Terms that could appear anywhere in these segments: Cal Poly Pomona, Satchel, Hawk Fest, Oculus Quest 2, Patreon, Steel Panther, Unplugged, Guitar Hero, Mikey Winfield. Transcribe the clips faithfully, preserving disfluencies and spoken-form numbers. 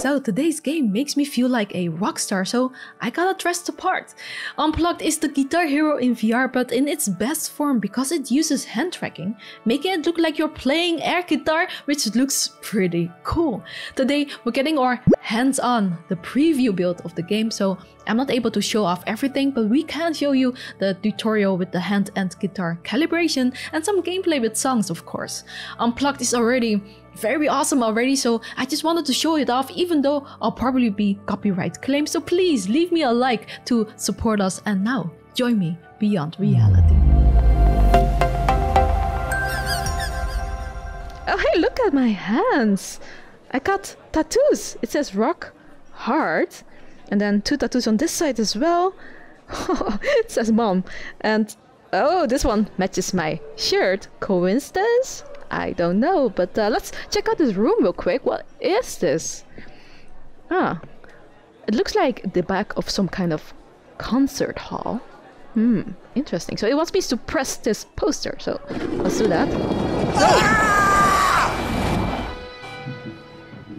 So today's game makes me feel like a rock star, so I gotta dress the part. Unplugged is the Guitar Hero in V R, but in its best form because it uses hand tracking, making it look like you're playing air guitar, which looks pretty cool. Today we're getting our hands on the preview build of the game, so I'm not able to show off everything, but we can show you the tutorial with the hand and guitar calibration and some gameplay with songs, of course. Unplugged is already very awesome already, so I just wanted to show it off, even though I'll probably be copyright claimed, so please leave me a like to support us, and now join me beyond reality. Oh hey, look at my hands! I got tattoos! It says rock hard, and then two tattoos on this side as well. It says mom, and oh, this one matches my shirt. Coincidence? I don't know, but uh, let's check out this room real quick. What is this? Ah, it looks like the back of some kind of concert hall. Hmm, interesting. So it wants me to press this poster, so let's do that. Ah!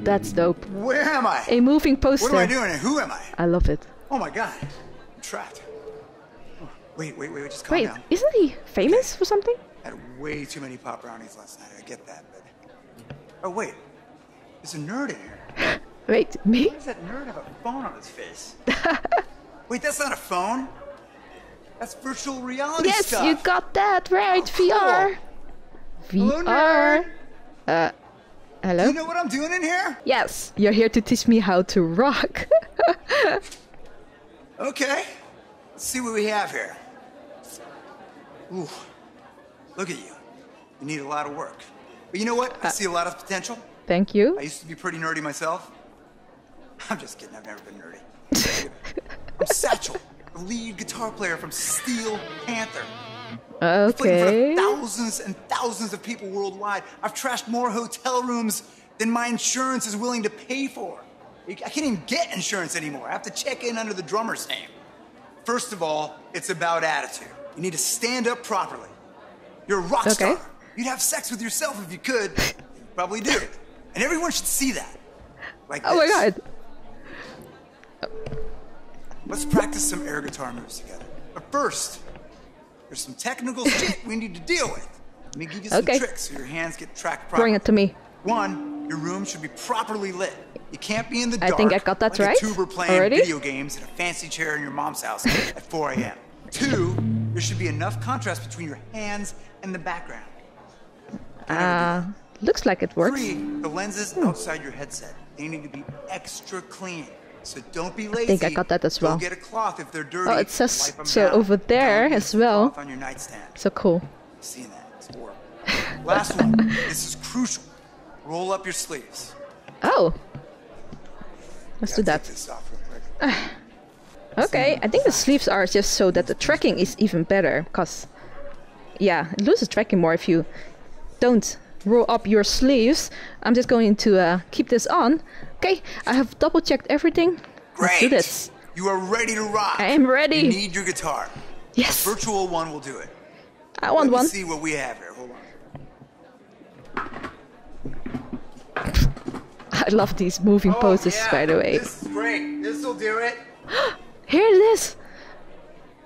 That's dope. Where am I? A moving poster. What am I doing and who am I? I love it. Oh my god, I'm trapped. Oh, wait, wait, wait, just calm wait, down. Isn't he famous for something? I had way too many pop brownies last night, I get that, but... Oh wait, there's a nerd in here. Wait, me? Why does that nerd have a phone on his face? Wait, that's not a phone? That's virtual reality yes, stuff! Yes, you got that right, oh, V R! Cool. V R! Hello, nerd. Uh, hello? Do you know what I'm doing in here? Yes, you're here to teach me how to rock. Okay, let's see what we have here. Ooh. Look at you. You need a lot of work. But you know what? I uh, see a lot of potential. Thank you. I used to be pretty nerdy myself. I'm just kidding. I've never been nerdy. I'm Satchel, the lead guitar player from Steel Panther. Okay. I've played in front of thousands and thousands of people worldwide. I've trashed more hotel rooms than my insurance is willing to pay for. I can't even get insurance anymore. I have to check in under the drummer's name. First of all, it's about attitude. You need to stand up properly. You're a rock star. Okay. You'd have sex with yourself if you could. You probably do. And everyone should see that. Like oh this. My god. Let's practice some air guitar moves together. But first, there's some technical shit we need to deal with. Let me give you some okay. tricks so your hands get tracked properly. Bring it to me. One, your room should be properly lit. You can't be in the dark. I think I got that like right. A tuber playing already? Video games in a fancy chair in your mom's house at four A M Two, there should be enough contrast between your hands and the background. Ah, uh, looks like it works. Three, the lenses hmm. outside your headset. They need to be extra clean, so don't be lazy. I think I got that as well. Don't get a cloth if they're dirty. Oh, it says so down. Over there as well. On your nightstand. So cool. Seeing that? It's horrible. Last one. This is crucial. Roll up your sleeves. Oh. Let's do that. Take this off real quick. Okay, I think the sleeves are just so that the tracking is even better, because, yeah, it loses tracking more if you don't roll up your sleeves. I'm just going to uh, keep this on. Okay, I have double-checked everything. Great. Let's do this. You are ready to rock. I am ready. You need your guitar. Yes. A virtual one will do it. I want Let one. Let's see what we have here. Hold on. I love these moving oh, poses, yeah. by the way. This is great. This will do it. Here it is!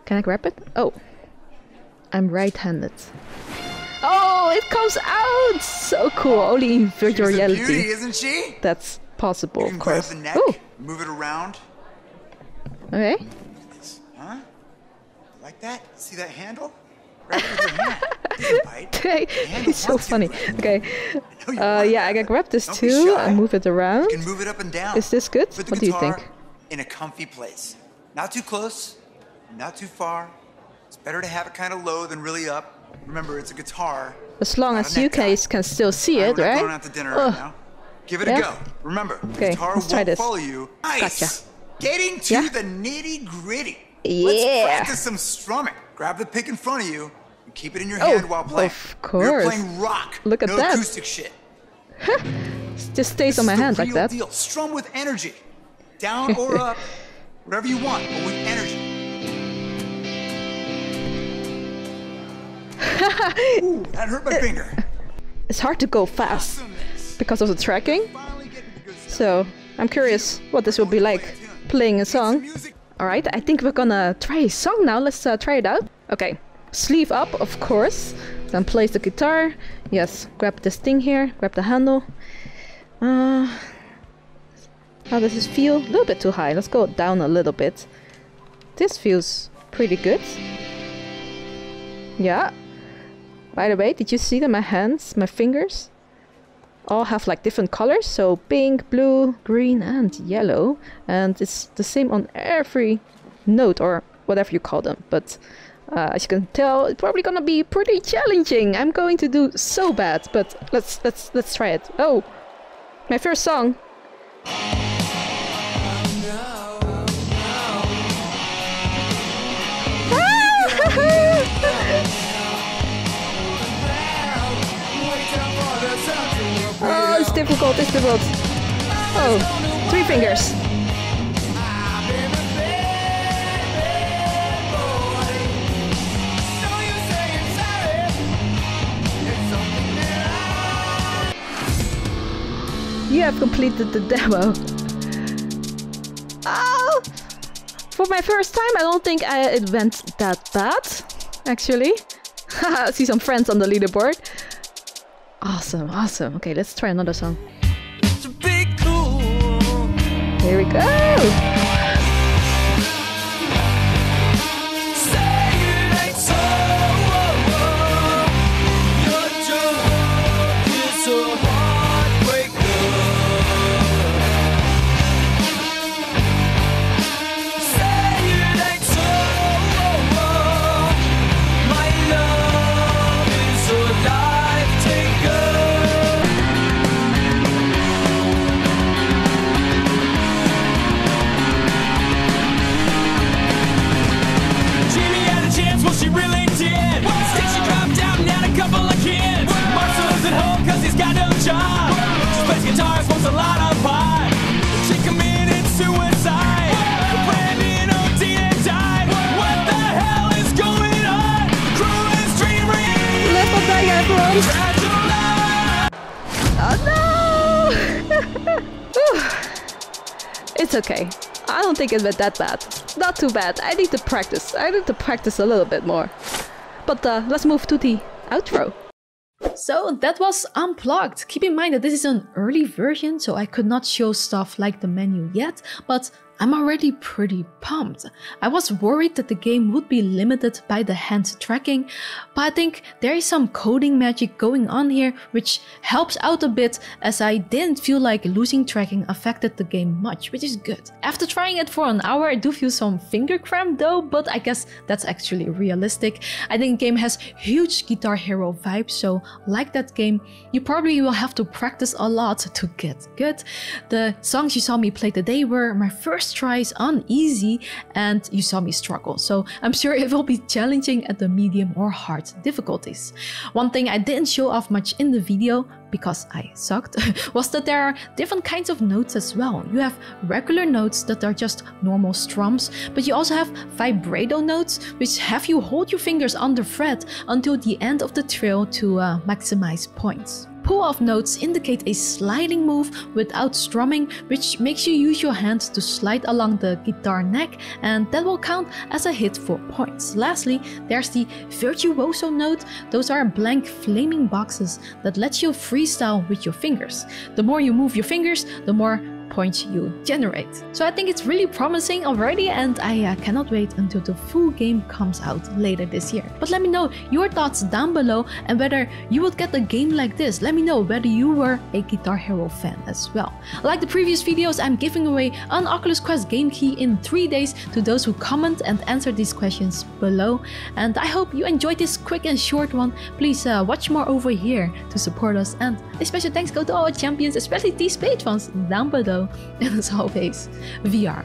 Can I grab it? Oh. I'm right-handed. Oh, it comes out! So cool, only in virtual She's reality. She's a beauty, isn't she? That's possible, of course. You can grab the neck, Ooh. move it around. Okay. Huh? Like that? See that handle? Grab it with your hand. Bite. It's so funny. Okay. Uh, yeah, I can grab this too and move it around. You can move it up and down. Is this good? What do you think? In a comfy place. Not too close, not too far. It's better to have it kind of low than really up. Remember, it's a guitar. As long as you guys can still see it, right? We're not going out to dinner right now. Give it a go. Remember, the guitar won't follow you. Nice. Getting to the nitty gritty. Yeah. Let's practice some strumming. Grab the pick in front of you and keep it in your hand while playing. Of course. You're playing rock. Look at that. No acoustic shit. It just stays on my hand like that. Deal. Strum with energy, down or up. Whatever you want, but with energy. Ooh, that hurt my finger. It's hard to go fast because of the tracking. So I'm curious what this will be like, playing a song. Alright, I think we're gonna try a song now. Let's uh, try it out. Okay, sleeve up, of course. Then place the guitar. Yes, grab this thing here, grab the handle. Uh, how does this feel? A little bit too high. Let's go down a little bit. This feels pretty good. Yeah. By the way, did you see that my hands, my fingers, all have like different colors? So pink, blue, green and yellow. And it's the same on every note or whatever you call them. But uh, as you can tell, it's probably gonna be pretty challenging. I'm going to do so bad, but let's let's let's try it. Oh, my first song. Oh, it's difficult, it's difficult. Oh, three fingers. You have completed the demo. Oh, for my first time, I don't think I, it went that bad, actually. Haha, see some friends on the leaderboard. Awesome, awesome. Okay, let's try another song. Here we go! It's okay. I don't think it went that bad. Not too bad. I need to practice. I need to practice a little bit more. But uh, let's move to the outro. So that was Unplugged. Keep in mind that this is an early version, so I could not show stuff like the menu yet, but I'm already pretty pumped. I was worried that the game would be limited by the hand tracking, but I think there is some coding magic going on here, which helps out a bit, as I didn't feel like losing tracking affected the game much, which is good. After trying it for an hour, I do feel some finger cramp though, but I guess that's actually realistic. I think the game has huge Guitar Hero vibes, so like that game, you probably will have to practice a lot to get good. The songs you saw me play today were my first tries on easy, and you saw me struggle, so I'm sure it will be challenging at the medium or hard difficulties. One thing I didn't show off much in the video, because I sucked, was that there are different kinds of notes as well. You have regular notes that are just normal strums, but you also have vibrato notes, which have you hold your fingers on the fret until the end of the trill to uh, maximize points. Pull-off notes indicate a sliding move without strumming, which makes you use your hands to slide along the guitar neck, and that will count as a hit for points. Lastly, there's the virtuoso note. Those are blank flaming boxes that lets you freestyle with your fingers. The more you move your fingers, the more points you generate. So I think it's really promising already, and I uh, cannot wait until the full game comes out later this year. But let me know your thoughts down below, and whether you would get a game like this. Let me know whether you were a Guitar Hero fan as well. Like the previous videos, I'm giving away an Oculus Quest game key in three days to those who comment and answer these questions below. And I hope you enjoyed this quick and short one. Please uh, watch more over here to support us, and a special thanks go to all our champions, especially these Patreons down below. And as always, V R.